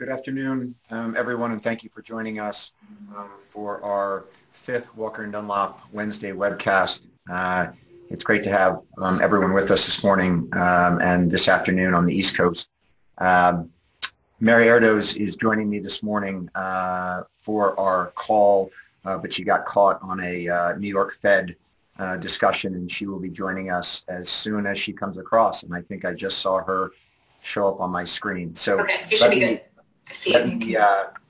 Good afternoon, everyone, and thank you for joining us for our fifth Walker & Dunlop Wednesday webcast. It's great to have everyone with us this morning and this afternoon on the East Coast. Mary Erdoes is joining me this morning for our call, but she got caught on a New York Fed discussion, and she will be joining us as soon as she comes across. And I think I just saw her show up on my screen. So okay,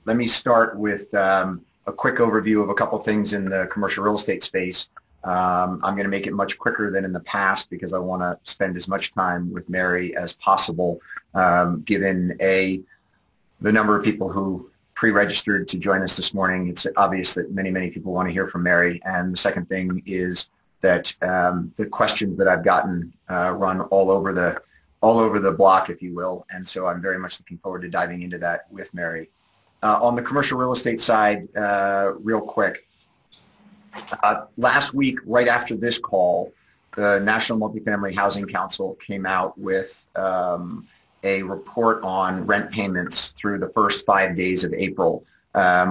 let me start with a quick overview of a couple things in the commercial real estate space. I'm going to make it much quicker than in the past because I want to spend as much time with Mary as possible, given the number of people who pre-registered to join us this morning. It's obvious that many people want to hear from Mary. And the second thing is that the questions that I've gotten run all over the block, if you will. And so I'm very much looking forward to diving into that with Mary. On the commercial real estate side, real quick. Last week, right after this call, the National Multifamily Housing Council came out with a report on rent payments through the first 5 days of April,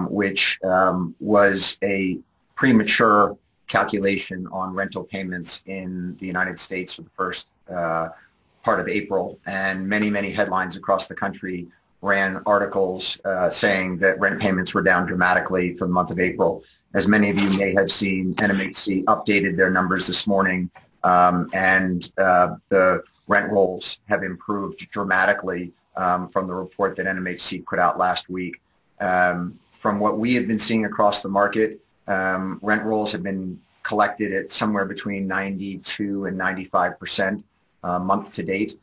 which was a premature calculation on rental payments in the United States for the first part of April. And many headlines across the country ran articles saying that rent payments were down dramatically for the month of April. As many of you may have seen, NMHC updated their numbers this morning, and the rent rolls have improved dramatically from the report that NMHC put out last week. From what we have been seeing across the market, rent rolls have been collected at somewhere between 92 and 95% month to date,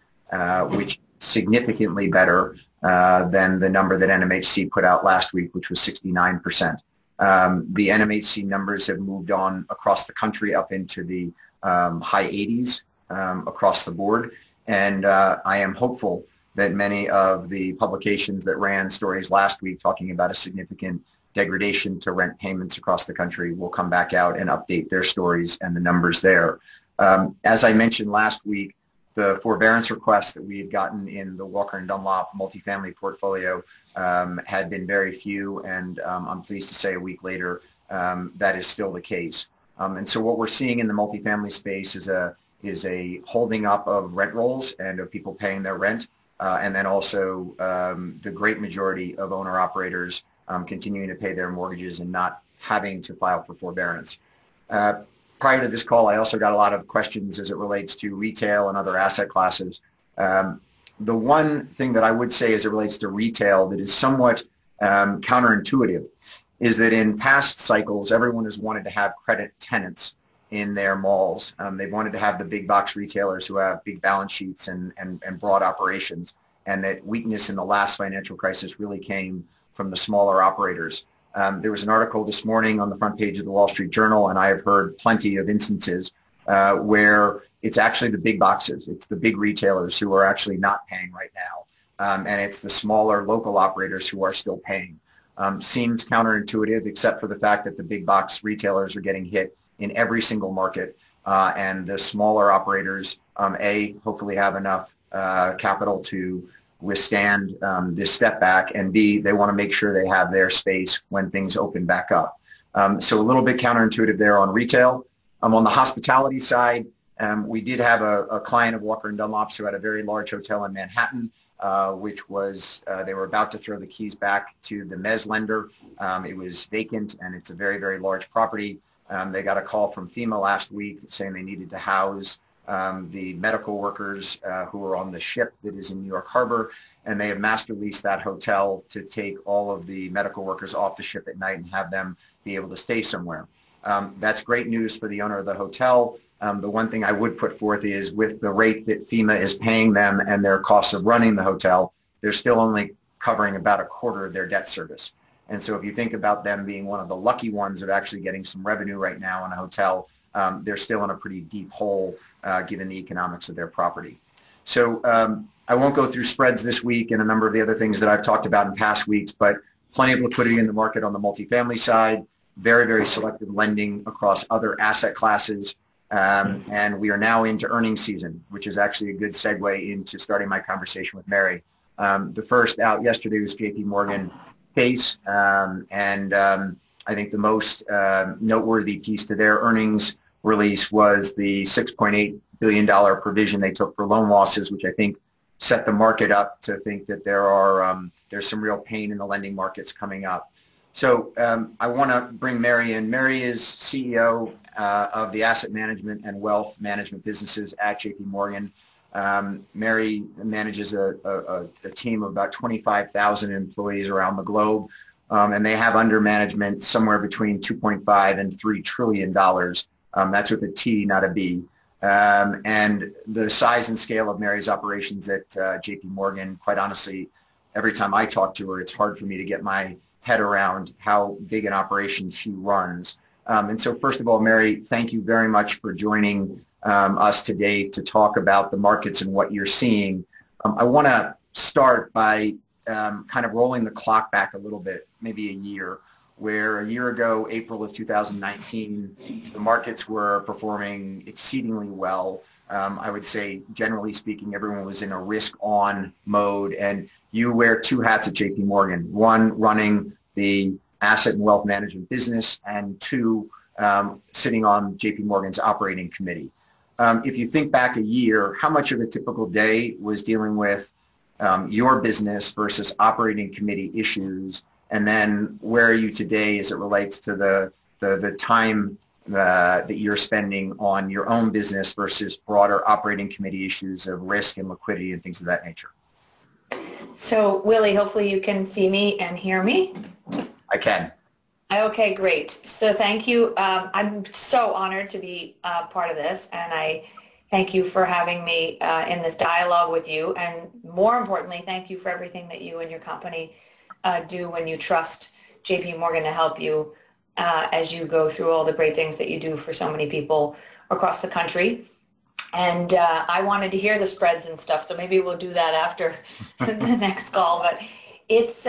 which is significantly better than the number that NMHC put out last week, which was 69%. The NMHC numbers have moved on across the country up into the high 80s across the board, and I am hopeful that many of the publications that ran stories last week talking about a significant degradation to rent payments across the country will come back out and update their stories and the numbers there. As I mentioned last week, the forbearance requests that we had gotten in the Walker & Dunlop multifamily portfolio had been very few, and I'm pleased to say a week later that is still the case. And so what we're seeing in the multifamily space is a holding up of rent rolls and of people paying their rent, and then also the great majority of owner-operators continuing to pay their mortgages and not having to file for forbearance. Prior to this call, I also got a lot of questions as it relates to retail and other asset classes. The one thing that I would say as it relates to retail that is somewhat counterintuitive is that in past cycles, everyone has wanted to have credit tenants in their malls. They've wanted to have the big box retailers who have big balance sheets and broad operations, and that weakness in the last financial crisis really came from the smaller operators. There was an article this morning on the front page of the Wall Street Journal, and I have heard plenty of instances where it's actually the big boxes, it's the big retailers who are actually not paying right now, and it's the smaller local operators who are still paying. Seems counterintuitive, except for the fact that the big box retailers are getting hit in every single market, and the smaller operators, hopefully have enough capital to withstand this step back, and B, they want to make sure they have their space when things open back up. So a little bit counterintuitive there on retail. On the hospitality side, we did have a client of Walker & Dunlop's who had a very large hotel in Manhattan, which was, they were about to throw the keys back to the mezz lender. It was vacant, and it's a very large property. They got a call from FEMA last week saying they needed to house the medical workers who are on the ship that is in New York Harbor, and they have master leased that hotel to take all of the medical workers off the ship at night and have them be able to stay somewhere. That's great news for the owner of the hotel. The one thing I would put forth is with the rate that FEMA is paying them and their costs of running the hotel, they're still only covering about a quarter of their debt service. And so if you think about them being one of the lucky ones of actually getting some revenue right now in a hotel, they're still in a pretty deep hole given the economics of their property. So I won't go through spreads this week and a number of the other things that I've talked about in past weeks, but plenty of liquidity in the market on the multifamily side, very selective lending across other asset classes, and we are now into earnings season, which is actually a good segue into starting my conversation with Mary. The first out yesterday was JP Morgan Chase, I think the most noteworthy piece to their earnings release was the $6.8 billion provision they took for loan losses, which I think set the market up to think that there are there's some real pain in the lending markets coming up. So I want to bring Mary in. Mary is CEO of the asset management and wealth management businesses at JP Morgan. Mary manages a team of about 25,000 employees around the globe, and they have under management somewhere between $2.5 and $3 trillion. That's with a T, not a B. And the size and scale of Mary's operations at JP Morgan, quite honestly, every time I talk to her, it's hard for me to get my head around how big an operation she runs. And so first of all, Mary, thank you very much for joining us today to talk about the markets and what you're seeing. I want to start by kind of rolling the clock back a little bit, maybe a year, where a year ago, April of 2019, the markets were performing exceedingly well. I would say, generally speaking, everyone was in a risk-on mode, and you wear two hats at JP Morgan, one running the asset and wealth management business, and two, sitting on JP Morgan's operating committee. If you think back a year, how much of a typical day was dealing with your business versus operating committee issues? And then where are you today as it relates to the time that you're spending on your own business versus broader operating committee issues of risk and liquidity and things of that nature? So, Willie, hopefully you can see me and hear me. I can. Okay, great. So thank you. I'm so honored to be part of this, and I thank you for having me in this dialogue with you, and more importantly, thank you for everything that you and your company do when you trust JP Morgan to help you as you go through all the great things that you do for so many people across the country. And I wanted to hear the spreads and stuff, so maybe we'll do that after the next call. But it's,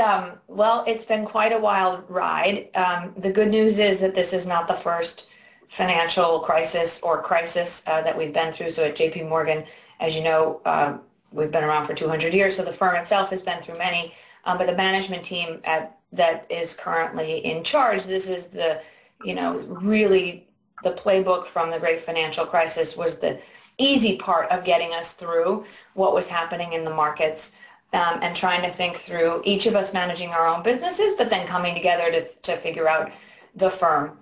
well, it's been quite a wild ride. The good news is that this is not the first financial crisis or crisis that we've been through. So at JP Morgan, as you know, we've been around for 200 years, so the firm itself has been through many. But the management team that is currently in charge, this is the, you know, really the playbook from the great financial crisis was the easy part of getting us through what was happening in the markets and trying to think through each of us managing our own businesses, but then coming together to figure out the firm.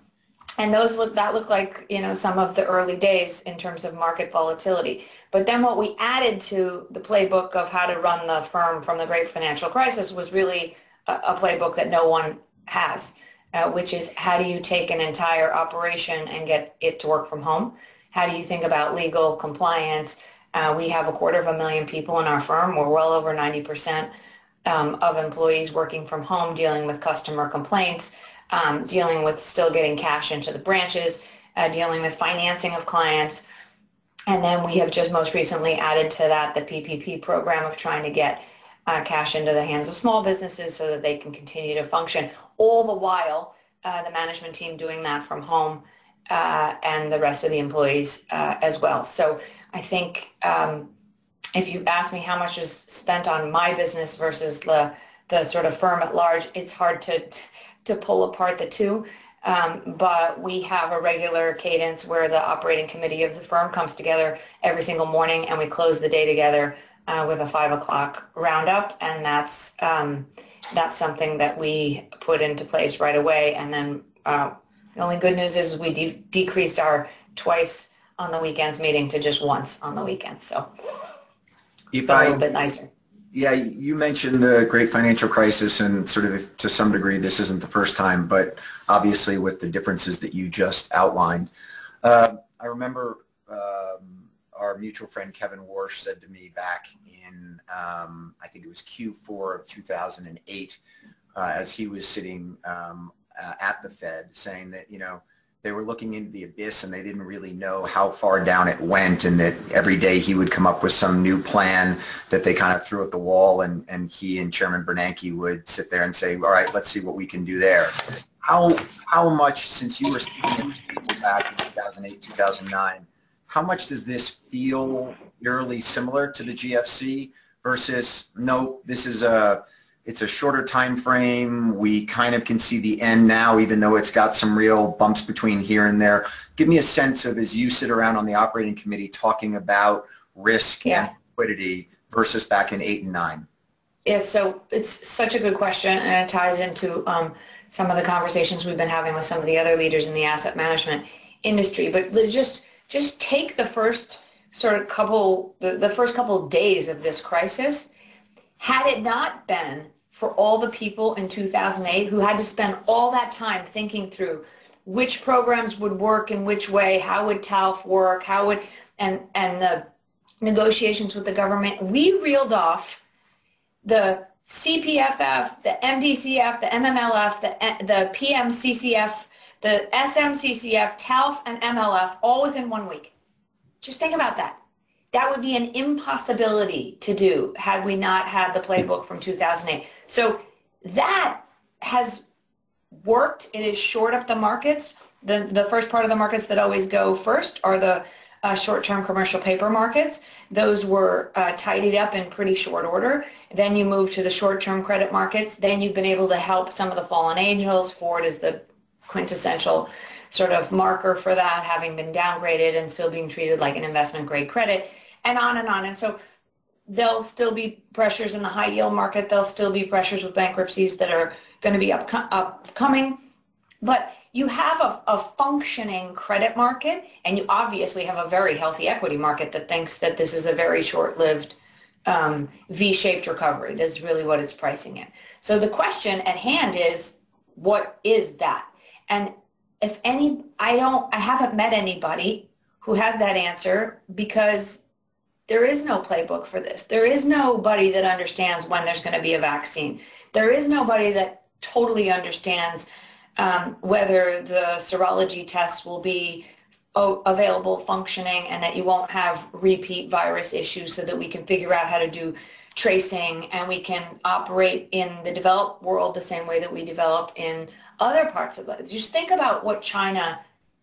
And those looked like, you know, some of the early days in terms of market volatility. But then what we added to the playbook of how to run the firm from the great financial crisis was really a playbook that no one has, which is how do you take an entire operation and get it to work from home? How do you think about legal compliance? We have 250,000 people in our firm. We're well over 90% of employees working from home, dealing with customer complaints. Dealing with still getting cash into the branches, dealing with financing of clients. And then we have just most recently added to that the PPP program of trying to get cash into the hands of small businesses so that they can continue to function. All the while, the management team doing that from home and the rest of the employees as well. So I think if you ask me how much is spent on my business versus the sort of firm at large, it's hard to pull apart the two, but we have a regular cadence where the operating committee of the firm comes together every single morning, and we close the day together with a 5 o'clock roundup, and that's something that we put into place right away. And then the only good news is we decreased our twice on the weekends meeting to just once on the weekends, so it's a little bit nicer. Yeah, you mentioned the great financial crisis, and sort of to some degree this isn't the first time, but obviously with the differences that you just outlined. I remember our mutual friend Kevin Warsh said to me back in, I think it was Q4 of 2008, as he was sitting at the Fed, saying that, you know, they were looking into the abyss and they didn't really know how far down it went, and that every day he would come up with some new plan that they kind of threw at the wall, and he and Chairman Bernanke would sit there and say, all right, let's see what we can do there. How much, since you were seeing it back in 2008, 2009, how much does this feel eerily similar to the GFC versus no, this is a, it's a shorter time frame. We kind of can see the end now, even though it's got some real bumps between here and there. Give me a sense of, as you sit around on the operating committee talking about risk and liquidity versus back in 8 and 9. Yeah, so it's such a good question, and it ties into some of the conversations we've been having with some of the other leaders in the asset management industry. But just take the first sort of couple, the first couple of days of this crisis. Had it not been for all the people in 2008 who had to spend all that time thinking through which programs would work in which way, how would TALF work, how would, and the negotiations with the government, we reeled off the CPFF, the MDCF, the MMLF, the PMCCF, the SMCCF, TALF, and MLF all within 1 week. Just think about that. That would be an impossibility to do had we not had the playbook from 2008. So that has worked. It has shored up the markets. The first part of the markets that always go first are the short-term commercial paper markets. Those were tidied up in pretty short order. Then you move to the short-term credit markets. Then you've been able to help some of the fallen angels. Ford is the quintessential sort of marker for that, having been downgraded and still being treated like an investment-grade credit, and on and on. And so there'll still be pressures in the high-yield market. There'll still be pressures with bankruptcies that are going to be upcoming. But you have a functioning credit market, and you obviously have a very healthy equity market that thinks that this is a very short-lived V-shaped recovery. That's really what it's pricing in. So the question at hand is, what is that? And if any, I haven't met anybody who has that answer, because there is no playbook for this. There is nobody that understands when there's going to be a vaccine. There is nobody that totally understands whether the serology tests will be available, functioning, and that you won't have repeat virus issues, so that we can figure out how to do tracing, and we can operate in the developed world the same way that we develop in other parts of life. Just think about what China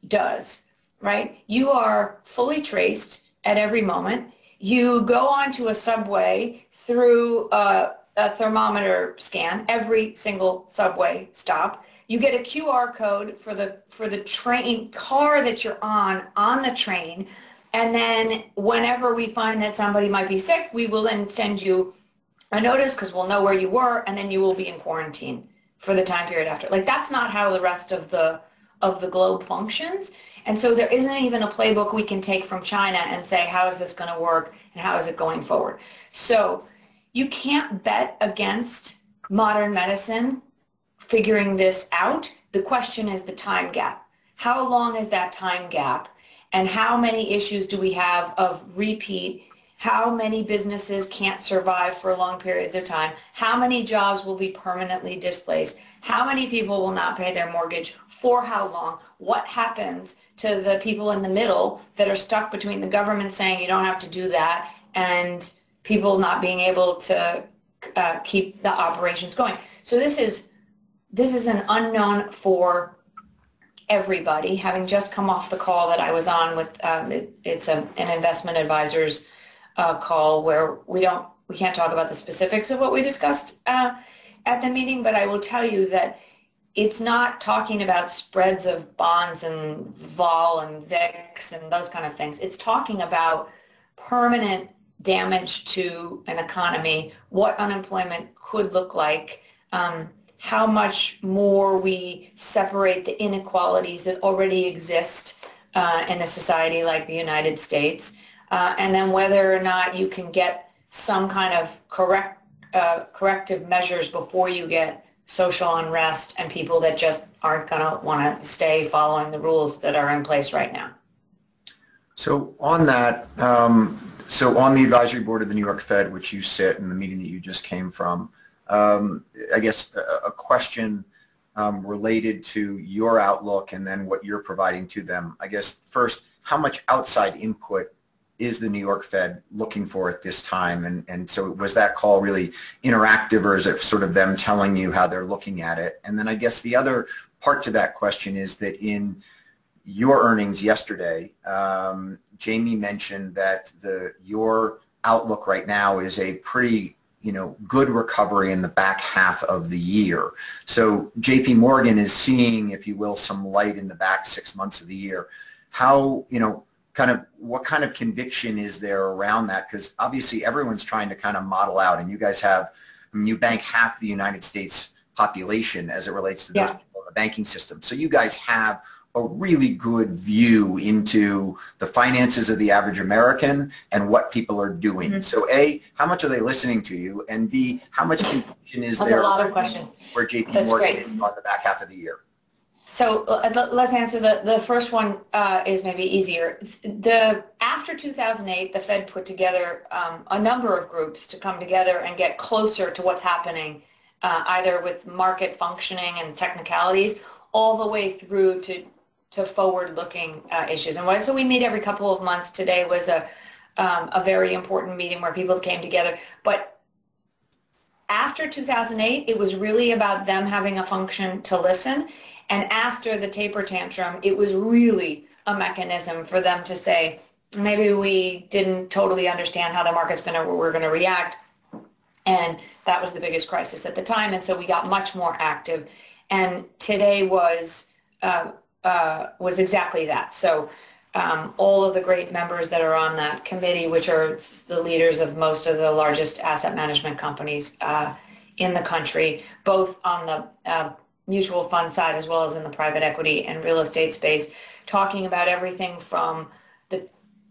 does, right? You are fully traced at every moment. You go onto a subway through a thermometer scan, every single subway stop. You get a QR code for the train car that you're on the train, and then whenever we find that somebody might be sick, we will then send you a notice, because we'll know where you were, and then you will be in quarantine for the time period after. Like, that's not how the rest of the globe functions. And so there isn't even a playbook we can take from China and say, how is this going to work and how is it going forward? So you can't bet against modern medicine figuring this out. The question is the time gap. How long is that time gap? And how many issues do we have of repeat? How many businesses can't survive for long periods of time? How many jobs will be permanently displaced? How many people will not pay their mortgage? For how long? What happens to the people in the middle that are stuck between the government saying you don't have to do that and people not being able to keep the operations going? So this is an unknown for everybody. Having just come off the call that I was on with, it's an investment advisor's call where we can't talk about the specifics of what we discussed at the meeting, but I will tell you that it's not talking about spreads of bonds and vol and VIX and those kind of things. It's talking about permanent damage to an economy, what unemployment could look like, how much more we separate the inequalities that already exist in a society like the United States, and then whether or not you can get some kind of corrective measures before you get social unrest and people that just aren't going to want to stay following the rules that are in place right now. So on that, so on the advisory board of the New York Fed, which you sit in the meeting that you just came from, I guess a question related to your outlook and then what you're providing to them. I guess first, how much outside input is the New York Fed looking for at this time? And so was that call really interactive, or is it sort of them telling you how they're looking at it? And then I guess the other part to that question is that in your earnings yesterday, Jamie mentioned that your outlook right now is a pretty good recovery in the back half of the year. So JP Morgan is seeing, if you will, some light in the back 6 months of the year. How, kind of what kind of conviction is there around that? Because obviously everyone's trying to kind of model out, and you guys have, you bank half the United States population as it relates to those people in the banking system. So you guys have a really good view into the finances of the average American and what people are doing. Mm-hmm. So A, how much are they listening to you? And B, how much confusion is there? That's a lot of questions. Where JP Morgan is on the back half of the year. So let's answer the first one is maybe easier. After 2008, the Fed put together a number of groups to come together and get closer to what's happening, either with market functioning and technicalities, all the way through to forward-looking issues. And so we meet every couple of months. Today was a very important meeting where people came together. But after 2008, it was really about them having a function to listen. And after the taper tantrum, it was really a mechanism for them to say, maybe we didn't totally understand how the market's we're gonna react. And that was the biggest crisis at the time. And so we got much more active. And today was exactly that. So all of the great members that are on that committee, which are the leaders of most of the largest asset management companies in the country, both on the mutual fund side as well as in the private equity and real estate space, talking about everything from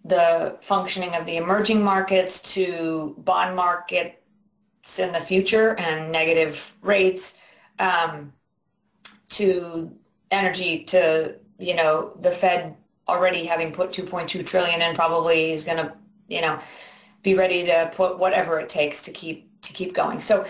the functioning of the emerging markets to bond markets in the future and negative rates, to energy, to the Fed already having put $2.2 trillion in, probably is going to be ready to put whatever it takes to keep going. So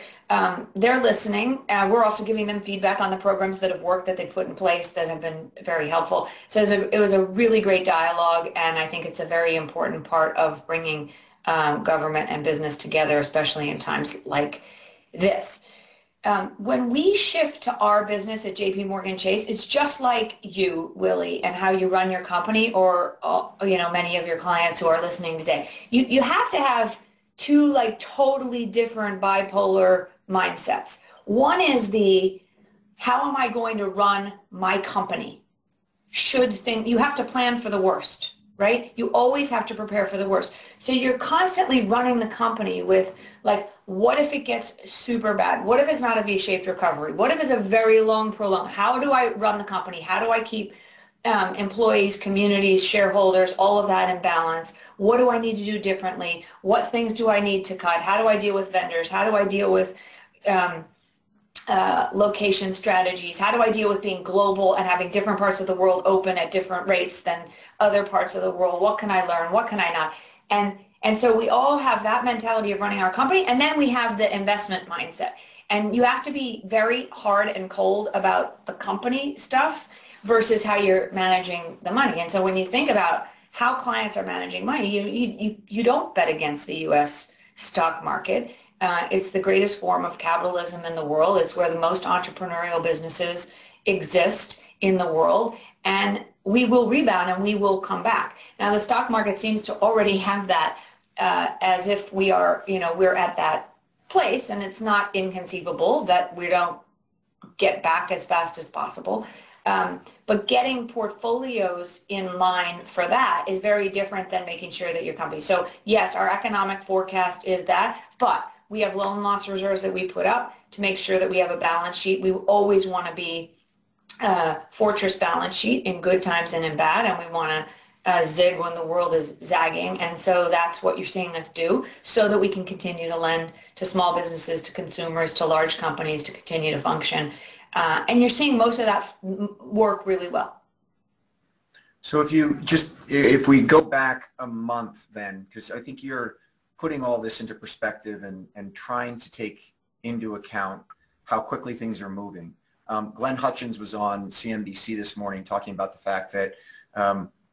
they're listening. We're also giving them feedback on the programs that have worked, that they put in place, that have been very helpful. So it was a really great dialogue, and I think it's a very important part of bringing government and business together, especially in times like this. When we shift to our business at JP Morgan Chase, it's just like you, Willie, and how you run your company, or many of your clients who are listening today. You have to have two totally different bipolar mindsets. One is the how am I going to run my company? You have to plan for the worst, right? You always have to prepare for the worst. So you're constantly running the company with what if it gets super bad? What if it's not a V-shaped recovery? What if it's a very long prolonged? How do I run the company? How do I keep employees, communities, shareholders, all of that in balance? What do I need to do differently? What things do I need to cut? How do I deal with vendors? How do I deal with location strategies? How do I deal with being global and having different parts of the world open at different rates than other parts of the world? What can I learn? What can I not? And so we all have that mentality of running our company, and then we have the investment mindset. And you have to be very hard and cold about the company stuff versus how you're managing the money. And so when you think about how clients are managing money, you don't bet against the U.S. stock market. It's the greatest form of capitalism in the world. It's where the most entrepreneurial businesses exist in the world. And we will rebound and we will come back. Now, the stock market seems to already have that as if we are, we're at that place, and it's not inconceivable that we don't get back as fast as possible. But getting portfolios in line for that is very different than making sure that your company. So yes, our economic forecast is that, but we have loan loss reserves that we put up to make sure that we have a balance sheet. We always want to be fortress balance sheet in good times and in bad, and we want to zig when the world is zagging. And so that's what you're seeing us do, so that we can continue to lend to small businesses, to consumers, to large companies, to continue to function. And you're seeing most of that work really well. So if we go back a month then, because I think you're putting all this into perspective and trying to take into account how quickly things are moving. Glenn Hutchins was on CNBC this morning talking about the fact that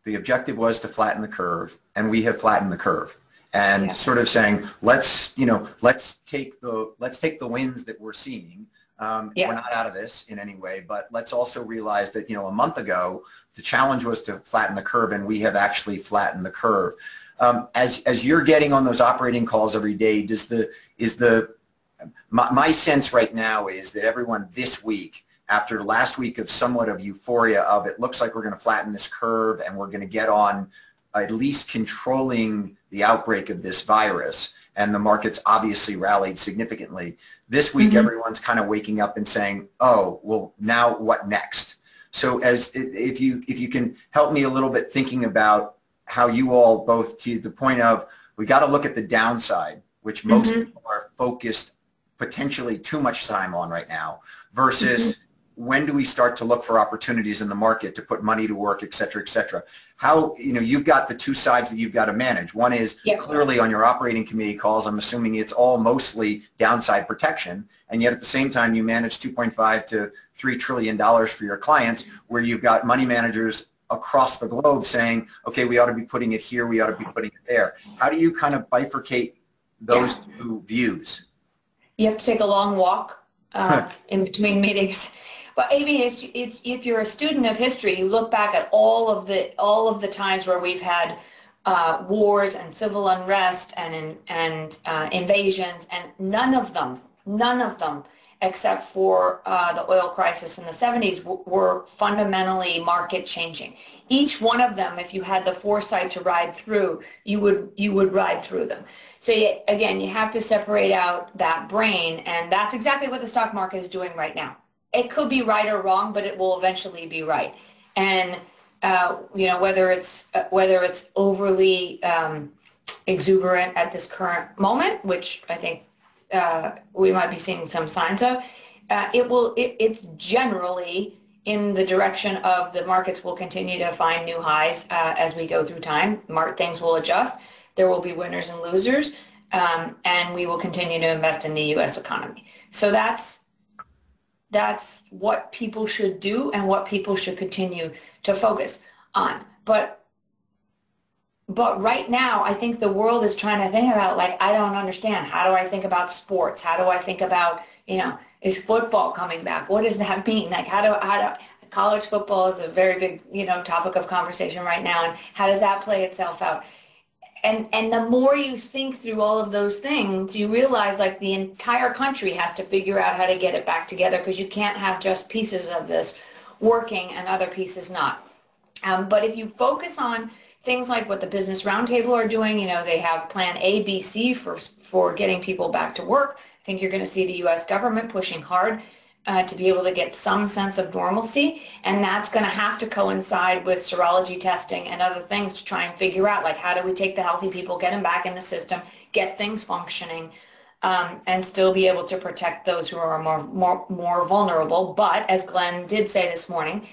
the objective was to flatten the curve, and we have flattened the curve, and sort of saying, let's take the wins that we're seeing We're not out of this in any way, but let's also realize that, you know, a month ago, the challenge was to flatten the curve, and we have actually flattened the curve. As you're getting on those operating calls every day, does the, my sense right now is that everyone this week, after last week of somewhat of euphoria of it looks like we're going to flatten this curve and we're going to get on at least controlling the outbreak of this virus, and the markets obviously rallied significantly. This week, everyone's kind of waking up and saying, oh, well, now what next? So as if you can help me a little bit thinking about how you all both, to the point of, we got to look at the downside, which most people are focused potentially too much time on right now, versus when do we start to look for opportunities in the market to put money to work, et cetera, et cetera. How, you know, you've got the two sides that you've got to manage. One is clearly on your operating committee calls, I'm assuming it's all mostly downside protection. And yet at the same time, you manage $2.5 to $3 trillion for your clients, where you've got money managers across the globe saying, okay, we ought to be putting it here, we ought to be putting it there. How do you kind of bifurcate those two views? You have to take a long walk in between meetings. But I mean, it's, if you're a student of history, you look back at all of the times where we've had wars and civil unrest and invasions, and none of them, except for the oil crisis in the 70s, were fundamentally market changing. Each one of them, if you had the foresight to ride through, you would ride through them. So you, again, you have to separate out that brain, and that's exactly what the stock market is doing right now. It could be right or wrong, but it will eventually be right. And you know, whether it's overly exuberant at this current moment, which I think we might be seeing some signs of, it's generally in the direction of the markets will continue to find new highs as we go through time. Things will adjust. There will be winners and losers, and we will continue to invest in the U.S. economy. So that's what people should do and what people should continue to focus on. But right now, I think the world is trying to think about, like, I don't understand. How do I think about sports? How do I think about, you know, is football coming back? What does that mean? Like, how do college football is a very big, you know, topic of conversation right now, and how does that play itself out? And the more you think through all of those things, you realize, like, the entire country has to figure out how to get it back together, because you can't have just pieces of this working and other pieces not. But if you focus on things like what the Business Roundtable are doing, you know, they have plan A, B, C for getting people back to work. I think you're going to see the U.S. government pushing hard to be able to get some sense of normalcy, and that's going to have to coincide with serology testing and other things to try and figure out, like, how do we take the healthy people, get them back in the system, get things functioning, and still be able to protect those who are more vulnerable. But as Glenn did say this morning,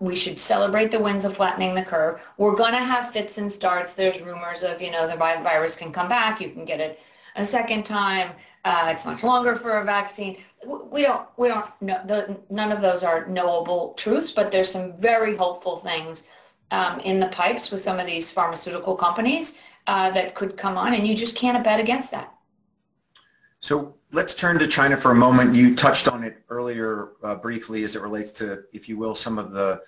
we should celebrate the wins of flattening the curve. We're going to have fits and starts. There's rumors of, you know, the virus can come back, you can get it a second time. It's much longer for a vaccine. We don't know. None of those are knowable truths, but there's some very hopeful things in the pipes with some of these pharmaceutical companies that could come on, and you just can't bet against that. So let's turn to China for a moment. You touched on it earlier briefly as it relates to, if you will, some of the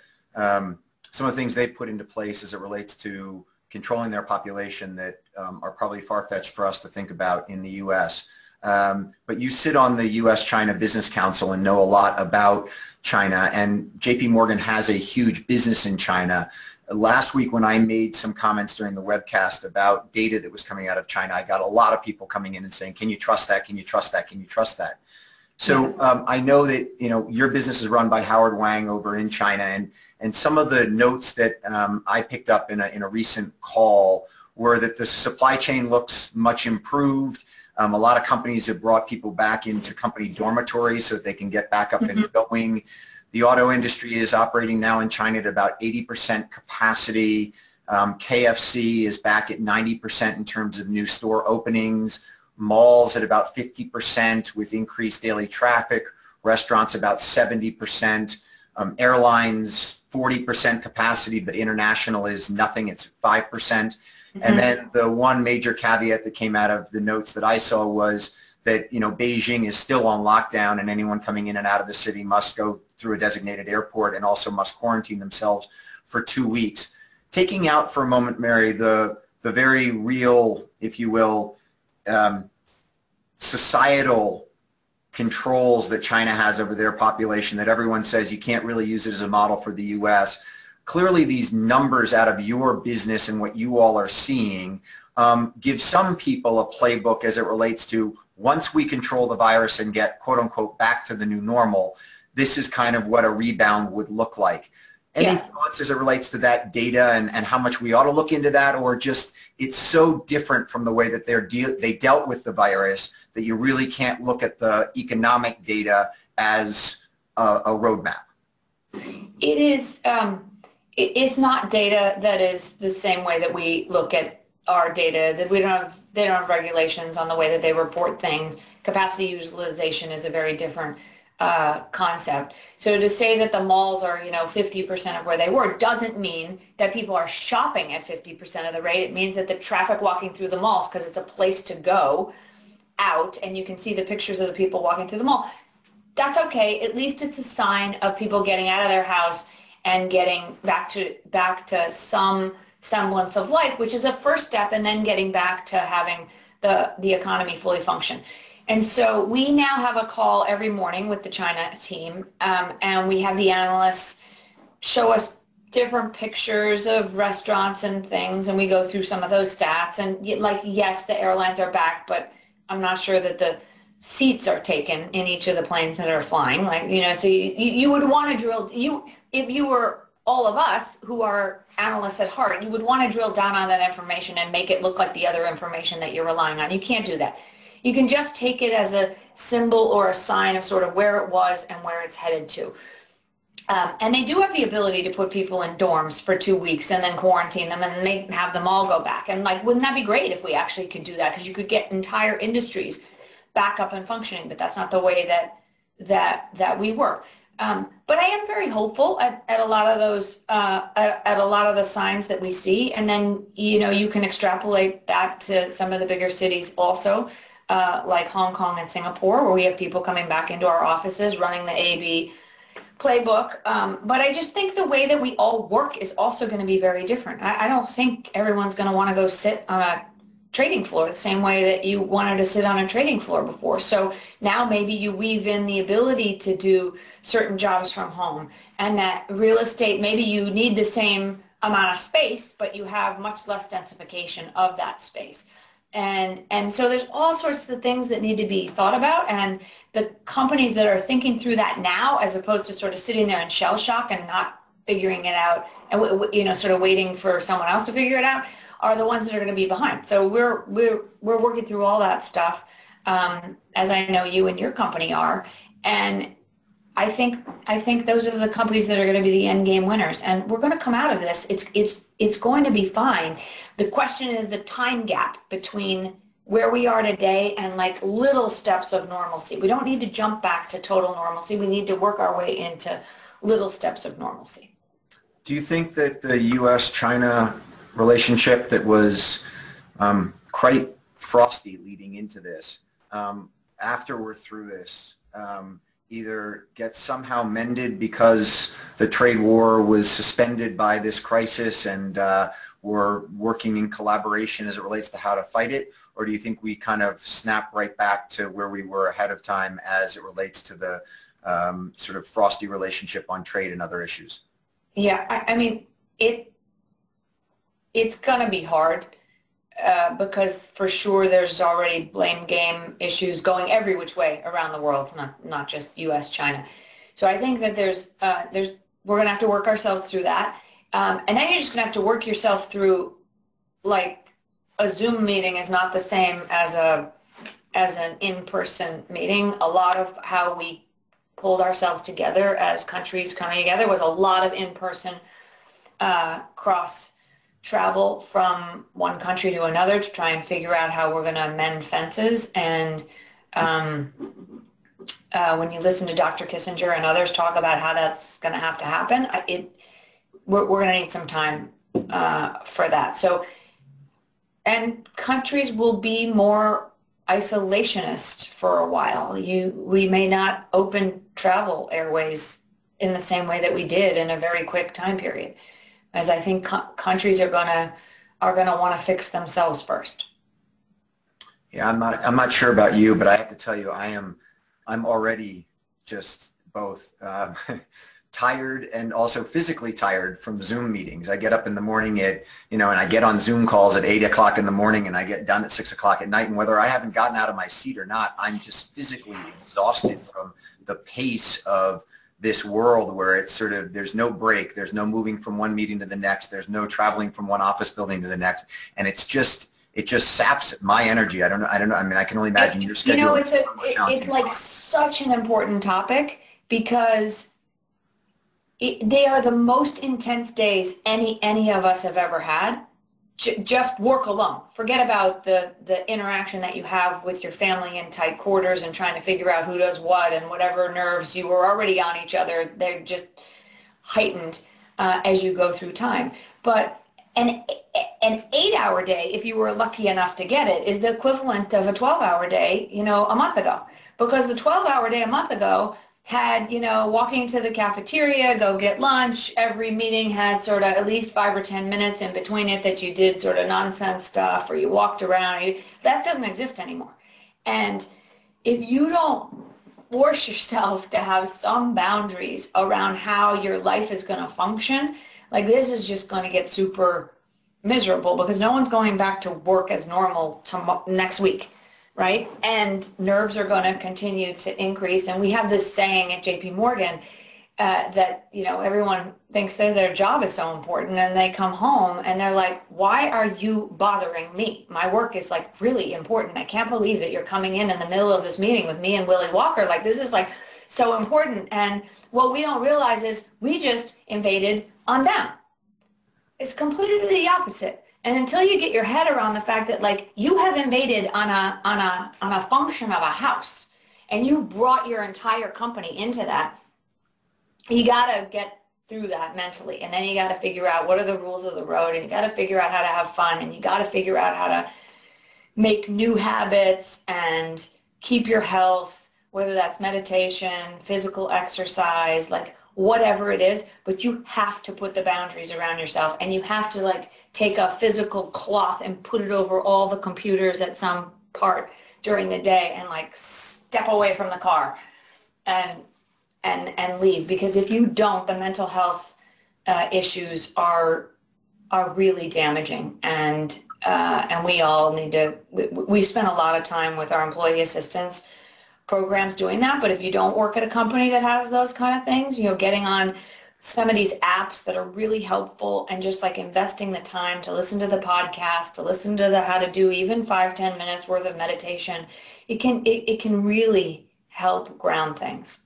things they put into place as it relates to controlling their population that are probably far-fetched for us to think about in the U.S. But you sit on the U.S.-China Business Council and know a lot about China, and JP Morgan has a huge business in China. Last week when I made some comments during the webcast about data that was coming out of China, I got a lot of people coming in and saying, can you trust that? Can you trust that? Can you trust that? So I know that, you know, your business is run by Howard Wang over in China, and some of the notes that I picked up in a recent call were that the supply chain looks much improved. A lot of companies have brought people back into company dormitories so that they can get back up and going. The auto industry is operating now in China at about 80% capacity. KFC is back at 90% in terms of new store openings. Malls at about 50% with increased daily traffic, restaurants about 70%, airlines 40% capacity, but international is nothing, it's 5%. And then the one major caveat that came out of the notes that I saw was that, you know, Beijing is still on lockdown and anyone coming in and out of the city must go through a designated airport and also must quarantine themselves for 2 weeks. Taking out for a moment, Mary, the very real, if you will, societal controls that China has over their population that everyone says you can't really use it as a model for the U.S. Clearly, these numbers out of your business and what you all are seeing give some people a playbook as it relates to once we control the virus and get, quote unquote, back to the new normal, this is kind of what a rebound would look like. Any thoughts as it relates to that data and how much we ought to look into that, or just it's so different from the way that they dealt with the virus that you really can't look at the economic data as a roadmap? It is, it's not data that is the same way that we look at our data, that we don't have, they don't have regulations on the way that they report things. Capacity utilization is a very different concept. So to say that the malls are, you know, 50% of where they were doesn't mean that people are shopping at 50% of the rate. It means that the traffic walking through the malls, because it's a place to go out and you can see the pictures of the people walking through the mall. That's okay. At least it's a sign of people getting out of their house and getting back to some semblance of life, which is the first step, and then getting back to having the economy fully function. And so we now have a call every morning with the China team, and we have the analysts show us different pictures of restaurants and things, and we go through some of those stats. And like, yes, the airlines are back, but I'm not sure that the seats are taken in each of the planes that are flying. Like, you know, so you would want to drill, if you were all of us who are analysts at heart, you would want to drill down on that information and make it look like the other information that you're relying on. You can't do that. You can just take it as a symbol or a sign of sort of where it was and where it's headed to. And they do have the ability to put people in dorms for 2 weeks and then quarantine them and make, have them all go back. And like, wouldn't that be great if we actually could do that? Because you could get entire industries back up and functioning, but that's not the way that we work. But I am very hopeful at a lot of those, at a lot of the signs that we see. And then, you know, you can extrapolate that to some of the bigger cities also. Like Hong Kong and Singapore, where we have people coming back into our offices running the AB playbook. But I just think the way that we all work is also going to be very different. I don't think everyone's going to want to go sit on a trading floor the same way that you wanted to sit on a trading floor before. So now maybe you weave in the ability to do certain jobs from home, and that real estate, maybe you need the same amount of space, but you have much less densification of that space. And so there's all sorts of things that need to be thought about, and the companies that are thinking through that now, as opposed to sort of sitting there in shell shock and not figuring it out, and you know, sort of waiting for someone else to figure it out, are the ones that are going to be behind. So we're working through all that stuff, as I know you and your company are, and I think those are the companies that are going to be the end game winners, and we're going to come out of this. It's going to be fine. The question is the time gap between where we are today and like little steps of normalcy. We don't need to jump back to total normalcy. We need to work our way into little steps of normalcy. Do you think that the U.S.-China relationship that was quite frosty leading into this, after we're through this, either gets somehow mended because the trade war was suspended by this crisis and we're working in collaboration as it relates to how to fight it? Or do you think we kind of snap right back to where we were ahead of time as it relates to the sort of frosty relationship on trade and other issues? Yeah, I mean, it's going to be hard because for sure there's already blame game issues going every which way around the world, not just U.S. China. So I think that we're going to have to work ourselves through that, and then you're just going to have to work yourself through, like, a Zoom meeting is not the same as an in-person meeting. A lot of how we pulled ourselves together as countries coming together was a lot of in-person cross travel from one country to another to try and figure out how we're going to mend fences. And when you listen to Dr. Kissinger and others talk about how that's going to have to happen, we're going to need some time for that. So, and countries will be more isolationist for a while. We may not open travel airways in the same way that we did in a very quick time period, as I think countries are going to want to fix themselves first. Yeah, I'm not sure about you, but I have to tell you, I'm already just both tired and also physically tired from Zoom meetings. I get up in the morning and I get on Zoom calls at 8 o'clock in the morning and I get done at 6 o'clock at night. And whether I haven't gotten out of my seat or not, I'm just physically exhausted from the pace of this world where it's sort of, there's no break, there's no moving from one meeting to the next, there's no traveling from one office building to the next. And it's just, it just saps my energy. I don't know. I mean, I can only imagine your schedule. You know, it's like such an important topic because they are the most intense days any of us have ever had. Just work alone. Forget about the interaction that you have with your family in tight quarters and trying to figure out who does what and whatever nerves you were already on each other. They're just heightened as you go through time. But an 8-hour day, if you were lucky enough to get it, is the equivalent of a 12-hour day, a month ago. Because the 12-hour day a month ago had, walking to the cafeteria, go get lunch, every meeting had sort of at least 5 or 10 minutes in between it that you did sort of nonsense stuff or you walked around. That doesn't exist anymore. And if you don't force yourself to have some boundaries around how your life is going to function, like this is just going to get super miserable because no one's going back to work as normal next week, right? And nerves are going to continue to increase. And we have this saying at JP Morgan that, everyone thinks that their job is so important and they come home and they're like, why are you bothering me? My work is like really important. I can't believe that you're coming in the middle of this meeting with me and Willy Walker. Like this is like so important. And what we don't realize is we just invaded on them. It's completely the opposite. And until you get your head around the fact that like you have invaded on a function of a house and you've brought your entire company into that, you got to get through that mentally. And then you got to figure out what are the rules of the road, and you got to figure out how to have fun, and you got to figure out how to make new habits and keep your health, whether that's meditation, physical exercise, like whatever it is, but you have to put the boundaries around yourself, and you have to like take a physical cloth and put it over all the computers at some part during the day and like step away from the car and leave, because if you don't, the mental health issues are really damaging. And we all need to, we spend a lot of time with our employee assistance programs doing that, but if you don't work at a company that has those kind of things, getting on some of these apps that are really helpful and just like investing the time to listen to the podcast, to listen to the how to do even 5-10 minutes worth of meditation, it can really help ground things.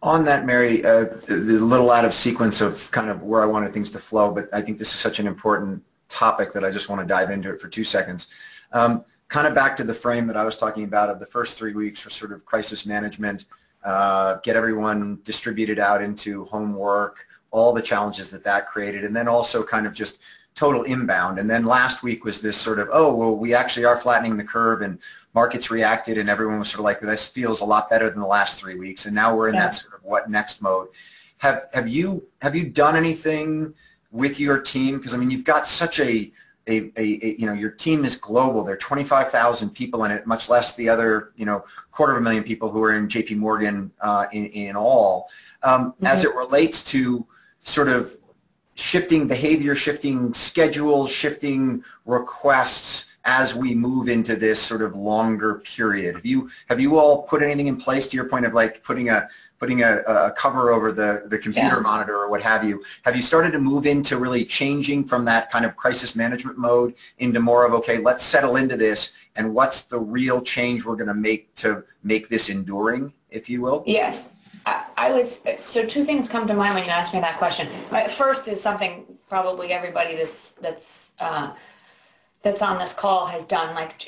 On that, Mary, there's a little out of sequence of kind of where I wanted things to flow, but I think this is such an important topic that I just want to dive into it for 2 seconds. Kind of back to the frame that I was talking about of the first 3 weeks for sort of crisis management, get everyone distributed out into homework, all the challenges that that created, and then also kind of just total inbound. And then last week was this sort of, oh, well, we actually are flattening the curve, and markets reacted, and everyone was sort of like, this feels a lot better than the last 3 weeks. And now we're in that sort of what next mode. Have you done anything with your team? Because, I mean, you've got such your team is global. There are 25,000 people in it, much less the other, 250,000 people who are in JP Morgan in all. As it relates to sort of shifting behavior, shifting schedules, shifting requests as we move into this sort of longer period, have you all put anything in place, to your point of like putting a cover over the computer monitor or what have you? Have you started to move into really changing from that kind of crisis management mode into more of, okay, let's settle into this, and what's the real change we're going to make this enduring, if you will? Yes. I would. So 2 things come to mind when you ask me that question. First is something probably everybody that's on this call has done, like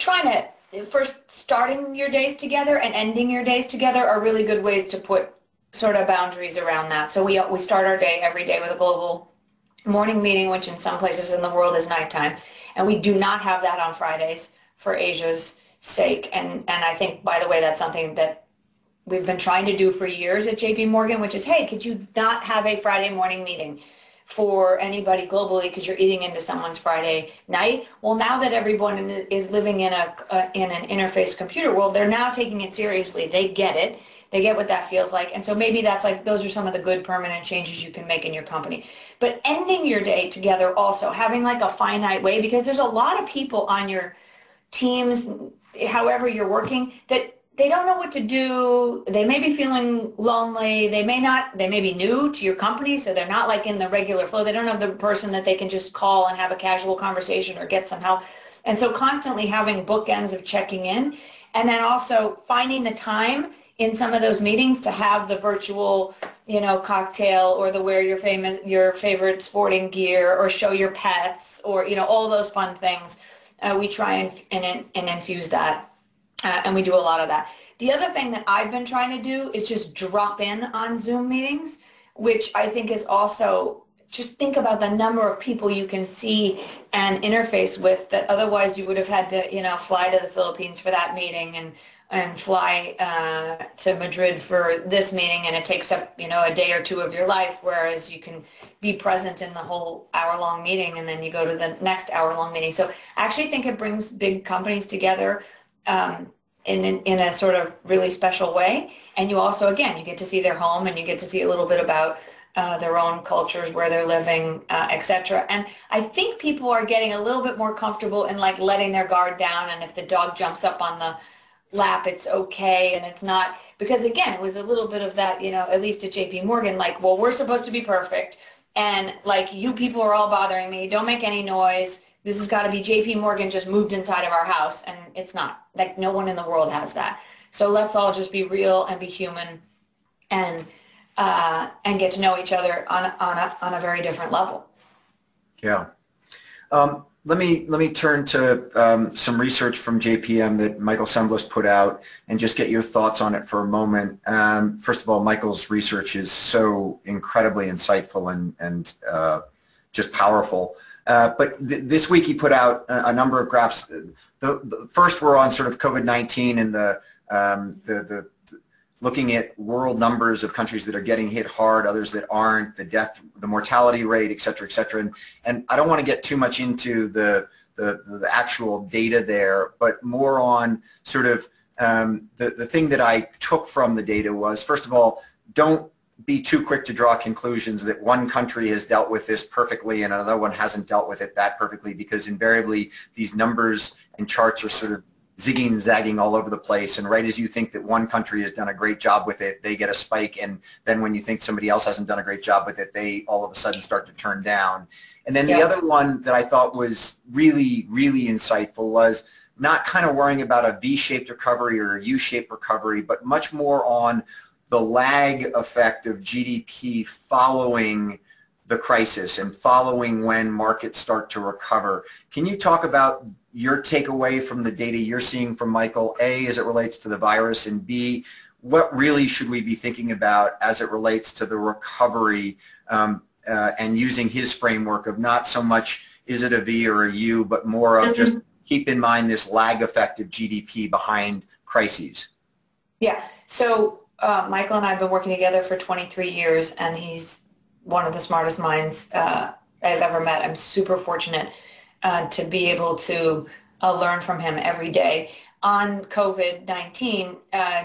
trying to, first, starting your days together and ending your days together are really good ways to put sort of boundaries around that. So we start our day every day with a global morning meeting, which in some places in the world is nighttime. And we do not have that on Fridays for Asia's sake. And I think, by the way, that's something that we've been trying to do for years at JP Morgan, which is, hey, could you not have a Friday morning meeting for anybody globally because you're eating into someone's Friday night? Well, now that everyone is living in an interface computer world, they're now taking it seriously. They get it. They get what that feels like. And so maybe that's like, those are some of the good permanent changes you can make in your company. But ending your day together also, having like a finite way, because there's a lot of people on your teams, however you're working, that they don't know what to do. They may be feeling lonely. They may be new to your company, so they're not like in the regular flow. They don't know the person that they can just call and have a casual conversation or get some help. And so constantly having bookends of checking in, and then also finding the time in some of those meetings to have the virtual, you know, cocktail, or the wear your favorite sporting gear, or show your pets, or, you know, all those fun things. We try and infuse that, and we do a lot of that. The other thing that I've been trying to do is just drop in on Zoom meetings, which I think is also, just think about the number of people you can see and interface with that otherwise you would have had to, you know, fly to the Philippines for that meeting, and fly to Madrid for this meeting, and it takes up, you know, a day or two of your life, whereas you can be present in the whole hour-long meeting, and then you go to the next hour-long meeting. So I actually think it brings big companies together in a sort of really special way. And you also, again, you get to see their home, and you get to see a little bit about their own cultures, where they're living, etc. And I think people are getting a little bit more comfortable in like letting their guard down, and if the dog jumps up on the lap, it's okay, and it's not, because again, it was a little bit of that, you know, at least at JP Morgan, like, well, we're supposed to be perfect, and like, you people are all bothering me, don't make any noise, this has got to be JP Morgan just moved inside of our house, and it's not, like, no one in the world has that. So let's all just be real and be human, and get to know each other on a very different level. Yeah. Let me turn to some research from JPM that Michael Cembalest put out, and just get your thoughts on it for a moment. First of all, Michael's research is so incredibly insightful and just powerful. But this week he put out a number of graphs. The first were on sort of COVID-19 and the looking at world numbers of countries that are getting hit hard, others that aren't, the death, the mortality rate, et cetera, et cetera. And I don't want to get too much into the actual data there, but more on sort of the thing that I took from the data was, first of all, don't be too quick to draw conclusions that one country has dealt with this perfectly and another one hasn't dealt with it that perfectly, because invariably these numbers and charts are sort of zigging and zagging all over the place, and right as you think that one country has done a great job with it, they get a spike, and then when you think somebody else hasn't done a great job with it, they all of a sudden start to turn down. And then the other one that I thought was really, really insightful was not kind of worrying about a V-shaped recovery or a U-shaped recovery, but much more on the lag effect of GDP following the crisis and following when markets start to recover. Can you talk about your takeaway from the data you're seeing from Michael, A, as it relates to the virus, and B, what really should we be thinking about as it relates to the recovery, and using his framework of not so much is it a V or a U, but more of just keep in mind this lag effect of GDP behind crises? Yeah, so Michael and I have been working together for 23 years, and he's one of the smartest minds I've ever met. I'm super fortunate to be able to learn from him every day. On COVID-19,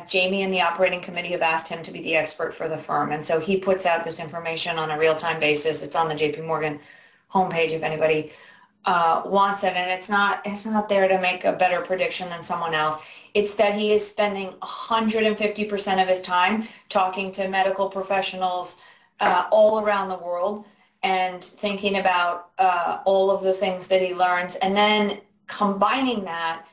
Jamie and the operating committee have asked him to be the expert for the firm, and so he puts out this information on a real-time basis. It's on the JP Morgan homepage if anybody wants it, and it's not there to make a better prediction than someone else. It's that he is spending 150% of his time talking to medical professionals all around the world, and thinking about all of the things that he learns, and then combining that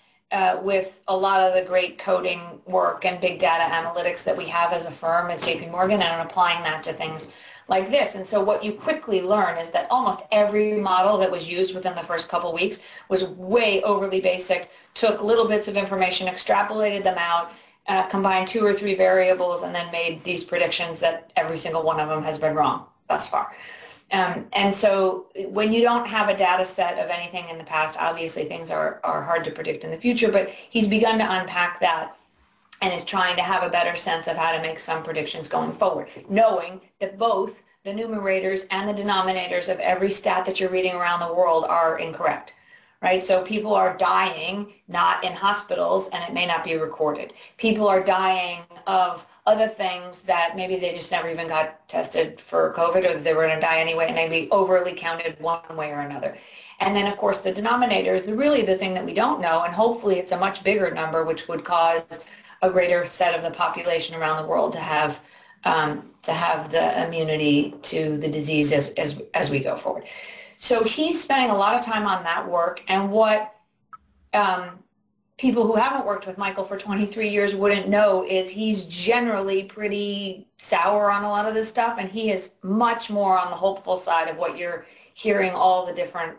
with a lot of the great coding work and big data analytics that we have as a firm, as JP Morgan, and applying that to things like this. And so what you quickly learn is that almost every model that was used within the first couple weeks was way overly basic, took little bits of information, extrapolated them out, combined two or three variables, and then made these predictions that every single one of them has been wrong thus far. And so when you don't have a data set of anything in the past, obviously things are hard to predict in the future, but he's begun to unpack that and is trying to have a better sense of how to make some predictions going forward, knowing that both the numerators and the denominators of every stat that you're reading around the world are incorrect. Right? So people are dying, not in hospitals, and it may not be recorded. People are dying of other things that maybe they just never even got tested for COVID, or they were going to die anyway, and they'd be overly counted one way or another. And then, of course, the denominator is really the thing that we don't know, and hopefully it's a much bigger number, which would cause a greater set of the population around the world to have the immunity to the disease as we go forward. So he's spending a lot of time on that work, and what people who haven't worked with Michael for 23 years wouldn't know is he's generally pretty sour on a lot of this stuff, and he is much more on the hopeful side of what you're hearing all the different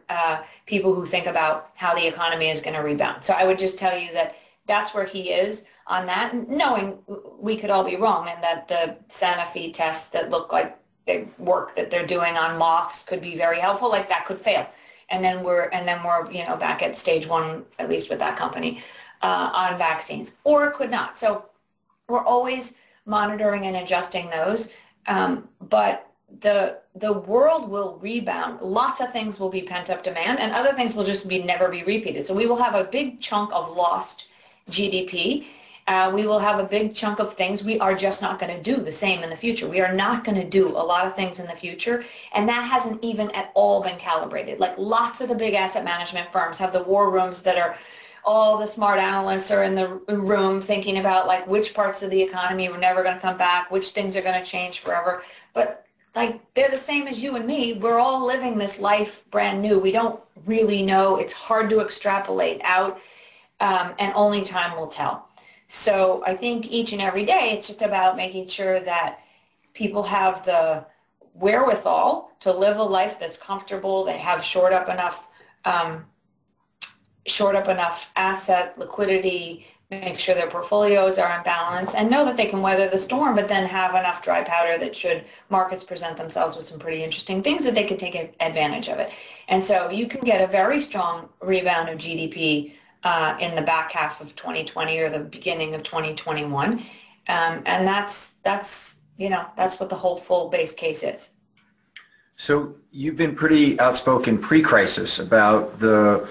people who think about how the economy is going to rebound. So I would just tell you that that's where he is on that, knowing we could all be wrong, and that the Sanofi tests that look like the work that they're doing on moths could be very helpful, like that could fail, and then we're you know, back at stage one, at least with that company, on vaccines, or could not. So we're always monitoring and adjusting those, but the world will rebound. Lots of things will be pent up demand, and other things will just never be repeated. So we will have a big chunk of lost GDP. We will have a big chunk of things we are just not going to do the same in the future. We are not going to do a lot of things in the future, and that hasn't even at all been calibrated. Like, lots of the big asset management firms have the war rooms that are all the smart analysts are in the room thinking about, like, which parts of the economy were never going to come back, which things are going to change forever. But, like, they're the same as you and me. We're all living this life brand new. We don't really know. It's hard to extrapolate out, and only time will tell. So I think each and every day it's just about making sure that people have the wherewithal to live a life that's comfortable. They have shored up enough asset liquidity, make sure their portfolios are in balance, and know that they can weather the storm, but then have enough dry powder that should markets present themselves with some pretty interesting things that they can take advantage of it. And so you can get a very strong rebound of GDP in the back half of 2020 or the beginning of 2021, and that's what the hopeful base case is. So you've been pretty outspoken pre-crisis about the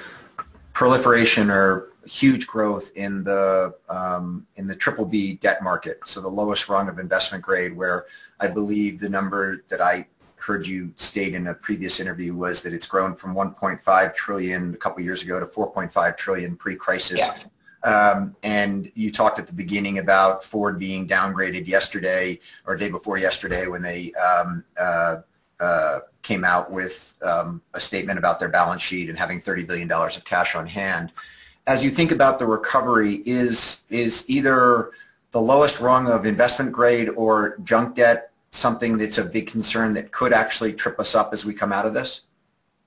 proliferation or huge growth in the BBB debt market, so the lowest rung of investment grade, where I believe the number that I heard you state in a previous interview was that it's grown from 1.5 trillion a couple of years ago to 4.5 trillion pre-crisis. Yeah. And you talked at the beginning about Ford being downgraded yesterday or day before yesterday when they came out with a statement about their balance sheet and having $30 billion of cash on hand. As you think about the recovery, is either the lowest rung of investment grade or junk debt something that's a big concern that could actually trip us up as we come out of this?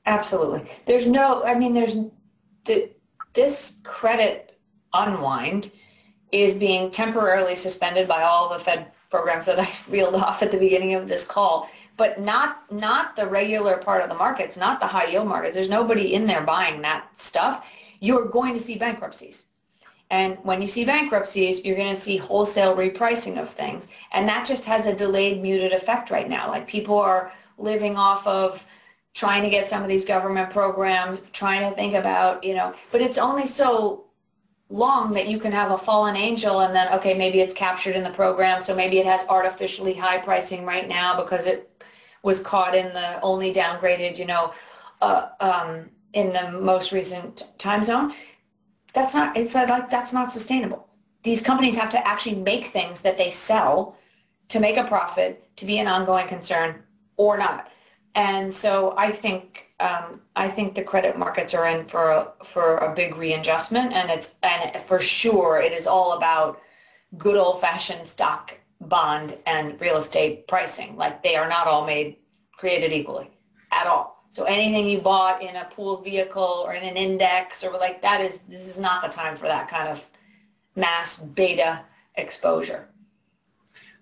Absolutely. There's no, I mean, there's, this credit unwind is being temporarily suspended by all the Fed programs that I reeled off at the beginning of this call, but not the regular part of the markets, not the high yield markets. There's nobody in there buying that stuff. You're going to see bankruptcies. And when you see bankruptcies, you're going to see wholesale repricing of things. And that just has a delayed, muted effect right now. Like, people are living off of trying to get some of these government programs, trying to think about, you know, but it's only so long that you can have a fallen angel and then, okay, maybe it's captured in the program. So maybe it has artificially high pricing right now because it was caught in the only downgraded, you know, in the most recent time zone. That's not, it's like, that's not sustainable. These companies have to actually make things that they sell to make a profit, to be an ongoing concern or not. And so I think the credit markets are in for a big readjustment, and it's, and for sure it is all about good old fashioned stock, bond, and real estate pricing. Like, they are not all created equally at all. So anything you bought in a pooled vehicle or in an index or like that is, this is not the time for that kind of mass beta exposure.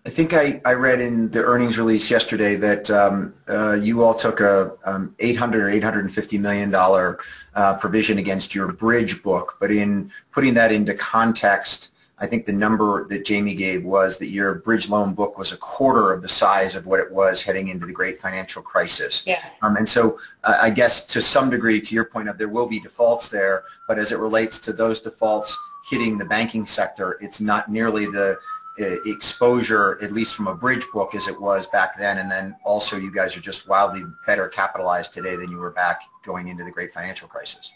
I think I read in the earnings release yesterday that you all took a $800 or $850 million provision against your bridge book. But in putting that into context, I think the number that Jamie gave was that your bridge loan book was a quarter of the size of what it was heading into the great financial crisis. Yeah. And so I guess to some degree, to your point of there will be defaults there, but as it relates to those defaults hitting the banking sector, it's not nearly the exposure, at least from a bridge book, as it was back then. And then also you guys are just wildly better capitalized today than you were back going into the great financial crisis.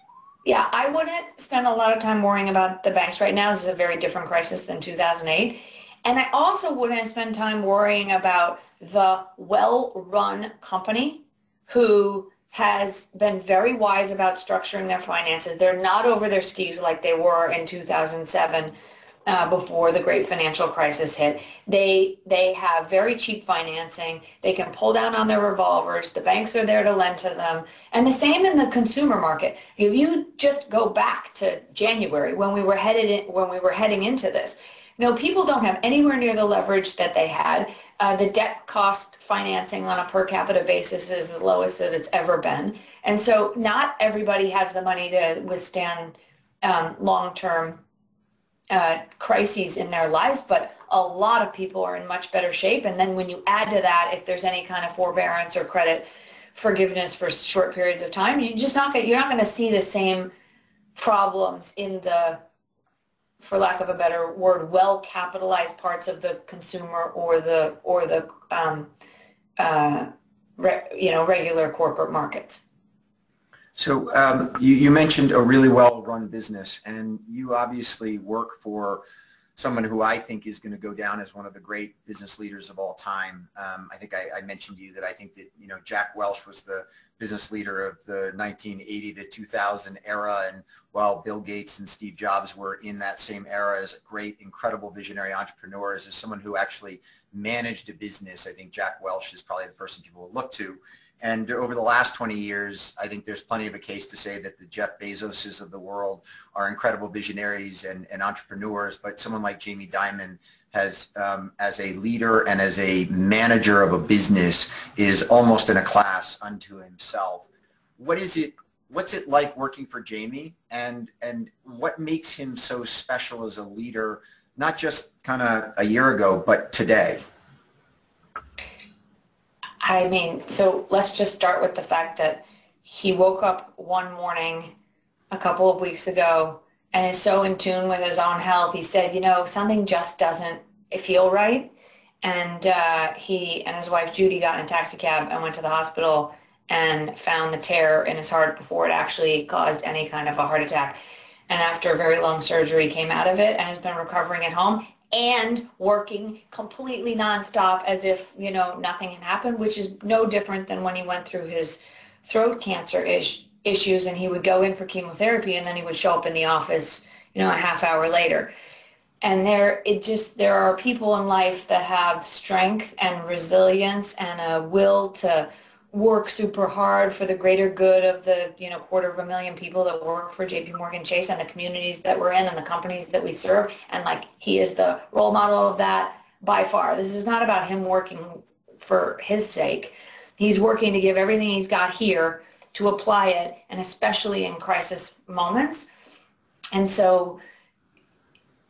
Yeah, I wouldn't spend a lot of time worrying about the banks right now. This is a very different crisis than 2008. And I also wouldn't spend time worrying about the well-run company who has been very wise about structuring their finances. They're not over their skis like they were in 2007 before the great financial crisis hit. They have very cheap financing. They can pull down on their revolvers. The banks are there to lend to them. And the same in the consumer market. If you just go back to January when we were heading into this, no, people don't have anywhere near the leverage that they had. The debt cost financing on a per capita basis is the lowest that it's ever been. And so not everybody has the money to withstand long-term crises in their lives, but a lot of people are in much better shape. And then when you add to that, if there's any kind of forbearance or credit forgiveness for short periods of time, you're not going to see the same problems in the, for lack of a better word, well-capitalized parts of the consumer or the regular corporate markets. So you mentioned a really well-run business, and you obviously work for someone who I think is going to go down as one of the great business leaders of all time. I think I mentioned to you that I think that, you know, Jack Welch was the business leader of the 1980 to 2000 era, and while Bill Gates and Steve Jobs were in that same era as great, incredible visionary entrepreneurs, as someone who actually managed a business, I think Jack Welch is probably the person people will look to. And over the last 20 years, I think there's plenty of a case to say that the Jeff Bezoses of the world are incredible visionaries and entrepreneurs, but someone like Jamie Dimon has, as a leader and as a manager of a business, is almost in a class unto himself. What is it? What's it like working for Jamie, and what makes him so special as a leader, not just kind of a year ago, but today? I mean, so let's just start with the fact that he woke up one morning a couple of weeks ago and is so in tune with his own health. He said, you know, something just doesn't feel right. And he and his wife, Judy, got in a taxi cab and went to the hospital and found the tear in his heart before it actually caused any kind of a heart attack. And after a very long surgery, came out of it and has been recovering at home and working completely nonstop as if, you know, nothing had happened, which is no different than when he went through his throat cancer issues and he would go in for chemotherapy and then he would show up in the office, you know, a half hour later. And there are people in life that have strength and resilience and a will to work super hard for the greater good of the, you know, 250,000 people that work for JP Morgan Chase and the communities that we're in and the companies that we serve. And like, he is the role model of that by far. This is not about him working for his sake. He's working to give everything he's got here to apply it, and especially in crisis moments. And so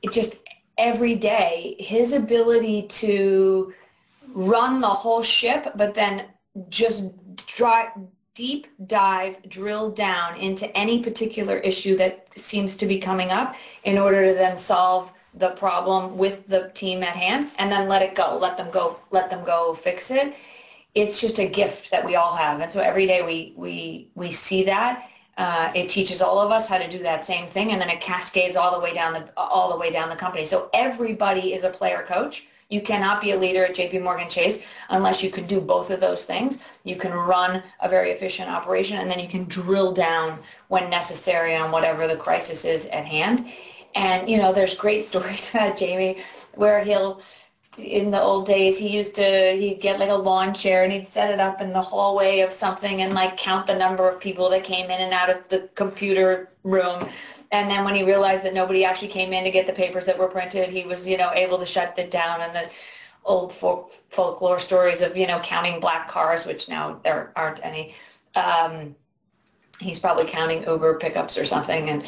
it just, every day, his ability to run the whole ship, but then just deep dive, drill down into any particular issue that seems to be coming up in order to then solve the problem with the team at hand and then let it go, let them go fix it. It's just a gift that we all have. And so every day we see that. It teaches all of us how to do that same thing, and then it cascades all the way down the company. So everybody is a player coach. You cannot be a leader at JP Morgan Chase unless you can do both of those things. You can run a very efficient operation, and then you can drill down when necessary on whatever the crisis is at hand. And, you know, there's great stories about Jamie where he'll, in the old days, he'd get like a lawn chair and he'd set it up in the hallway of something and like count the number of people that came in and out of the computer room. And then when he realized that nobody actually came in to get the papers that were printed, he was, you know, able to shut it down, and the old folklore stories of, you know, counting black cars, which now there aren't any. He's probably counting Uber pickups or something, and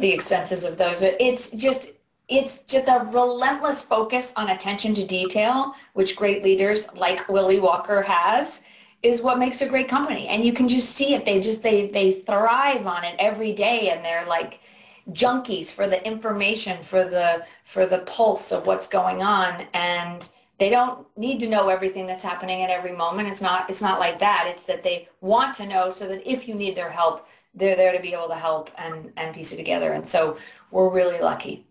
the expenses of those. But it's just a relentless focus on attention to detail, which great leaders like Willy Walker has, is what makes a great company. And you can just see it. They thrive on it every day, and they're like junkies for the information, for the pulse of what's going on. And they don't need to know everything that's happening at every moment. It's not like that. It's that they want to know so that if you need their help, they're there to be able to help and piece it together. And so we're really lucky.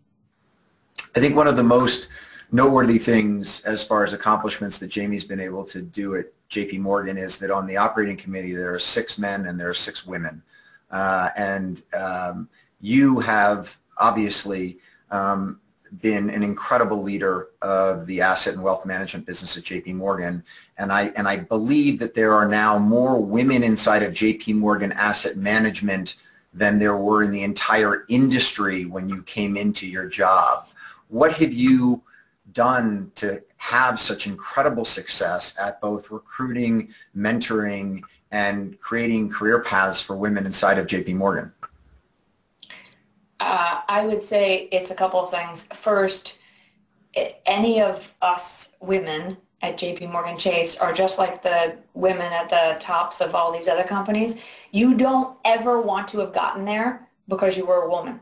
I think one of the most noteworthy things as far as accomplishments that Jamie's been able to do at JP Morgan is that on the operating committee, there are 6 men and there are 6 women. You have obviously been an incredible leader of the asset and wealth management business at JP Morgan. And I believe that there are now more women inside of JP Morgan asset management than there were in the entire industry when you came into your job. What have you done to have such incredible success at both recruiting, mentoring, and creating career paths for women inside of JP Morgan? I would say it's a couple of things. First, any of us women at JP Morgan Chase are just like the women at the tops of all these other companies. You don't ever want to have gotten there because you were a woman.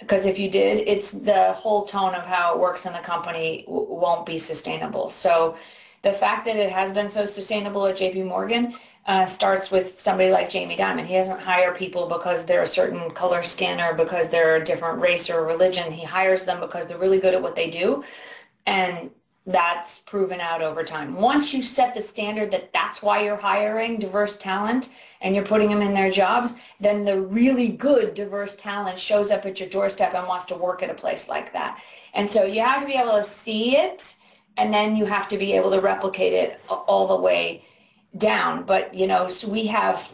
Because if you did, it's the whole tone of how it works in the company won't be sustainable. So the fact that it has been so sustainable at JP Morgan starts with somebody like Jamie Dimon. He doesn't hire people because they're a certain color skin or because they're a different race or religion. He hires them because they're really good at what they do, and that's proven out over time. Once you set the standard that that's why you're hiring diverse talent and you're putting them in their jobs, then the really good diverse talent shows up at your doorstep and wants to work at a place like that. And so you have to be able to see it, and then you have to be able to replicate it all the way down. But, you know, so we have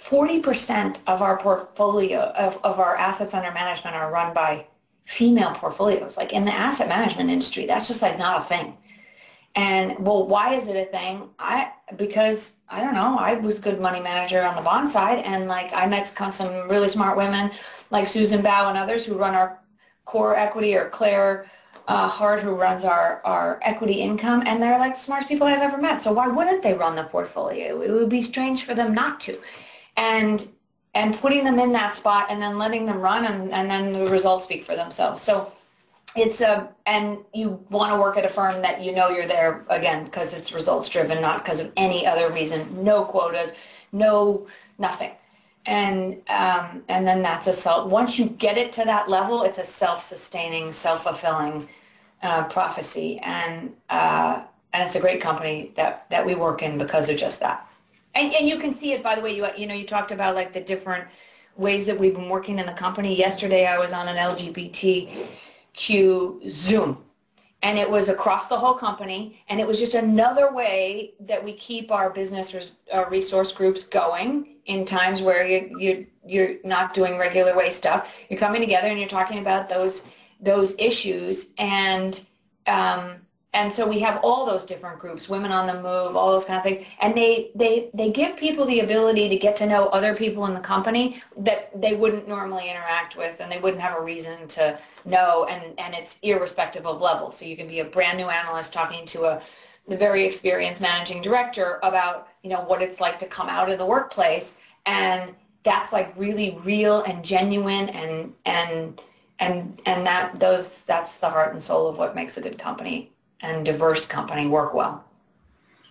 40% of our portfolio of our assets under management are run by female portfolios. Like in the asset management industry, that's just like not a thing. And well, why is it a thing? Because I don't know, I was a good money manager on the bond side, and like I met some really smart women like Susan Bao and others who run our core equity, or Claire Hart, who runs our equity income, and they're like the smartest people I've ever met. So why wouldn't they run the portfolio? It would be strange for them not to. And putting them in that spot and then letting them run, and then the results speak for themselves. So it's and you want to work at a firm that you know you're there, again, because it's results driven, not because of any other reason. No quotas, no nothing. And then that's a once you get it to that level, it's a self-sustaining, self-fulfilling prophecy, and it's a great company that we work in because of just that. And you can see it, by the way. You know, you talked about like the different ways that we've been working in the company. Yesterday, I was on an LGBTQ Zoom, and it was across the whole company, and it was just another way that we keep our business resource groups going. In times where you're not doing regular way stuff, you're coming together and you're talking about those issues, and so we have all those different groups, women on the move, all those kind of things, and they give people the ability to get to know other people in the company that they wouldn't normally interact with, and they wouldn't have a reason to know, and it's irrespective of level. So you can be a brand new analyst talking to the very experienced managing director about, you know, what it's like to come out of the workplace, and that's like really real and genuine, and that's the heart and soul of what makes a good company and diverse company work well.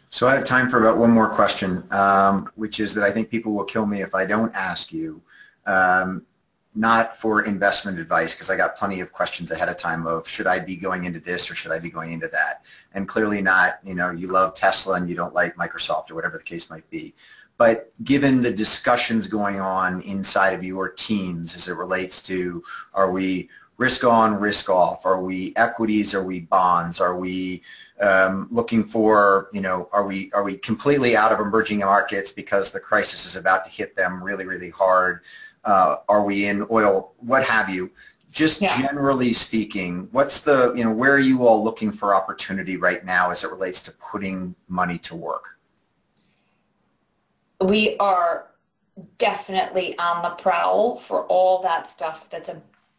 So I have time for about one more question, which is that I think people will kill me if I don't ask you, not for investment advice, because I got plenty of questions ahead of time of should I be going into this or should I be going into that, and clearly not, you know, you love Tesla and you don't like Microsoft or whatever the case might be. But given the discussions going on inside of your teams as it relates to, are we risk on, risk off, are we equities, are we bonds, are we looking for, you know, are we completely out of emerging markets because the crisis is about to hit them really, really hard? Are we in oil, what have you? just generally speaking, what's the, where are you all looking for opportunity right now as it relates to putting money to work? We are definitely on the prowl for all that stuff that's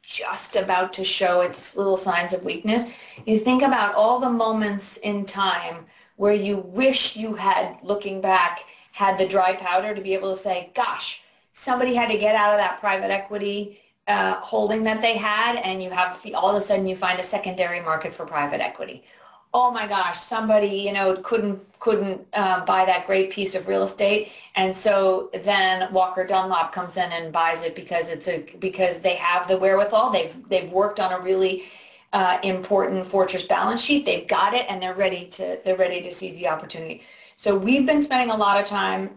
just about to show its little signs of weakness. You think about all the moments in time where you wish you had, looking back, had the dry powder to be able to say, gosh, somebody had to get out of that private equity holding that they had, and you have all of a sudden you find a secondary market for private equity. Oh my gosh, somebody couldn't buy that great piece of real estate, and so then Walker Dunlop comes in and buys it because it's a they have the wherewithal. They've worked on a really important fortress balance sheet. They've got it, and they're ready to seize the opportunity. So we've been spending a lot of time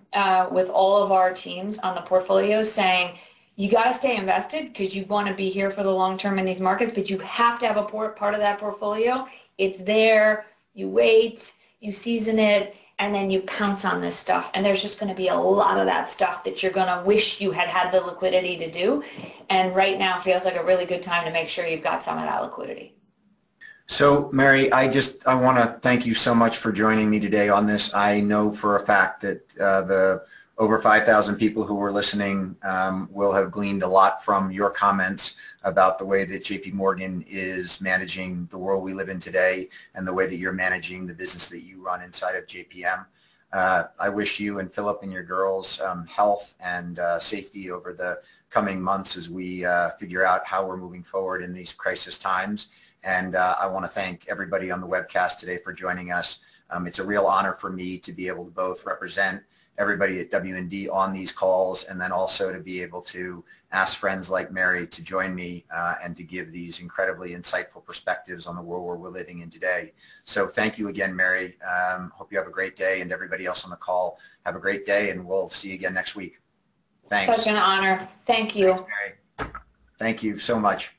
with all of our teams on the portfolio saying, you got to stay invested because you want to be here for the long term in these markets, but you have to have a part of that portfolio. It's there, you wait, you season it, and then you pounce on this stuff. And there's just going to be a lot of that stuff that you're going to wish you had had the liquidity to do. And right now feels like a really good time to make sure you've got some of that liquidity. So, Mary, I want to thank you so much for joining me today on this. I know for a fact that the over 5,000 people who were listening will have gleaned a lot from your comments about the way that JP Morgan is managing the world we live in today and the way that you're managing the business that you run inside of JPM. I wish you and Philip and your girls health and safety over the coming months as we figure out how we're moving forward in these crisis times. And I want to thank everybody on the webcast today for joining us. It's a real honor for me to be able to both represent everybody at W&D on these calls and then also to be able to ask friends like Mary to join me and to give these incredibly insightful perspectives on the world where we're living in today. So thank you again, Mary. Hope you have a great day, and everybody else on the call, have a great day, and we'll see you again next week. Thanks. Such an honor. Thank you. Thanks, Mary. Thank you so much.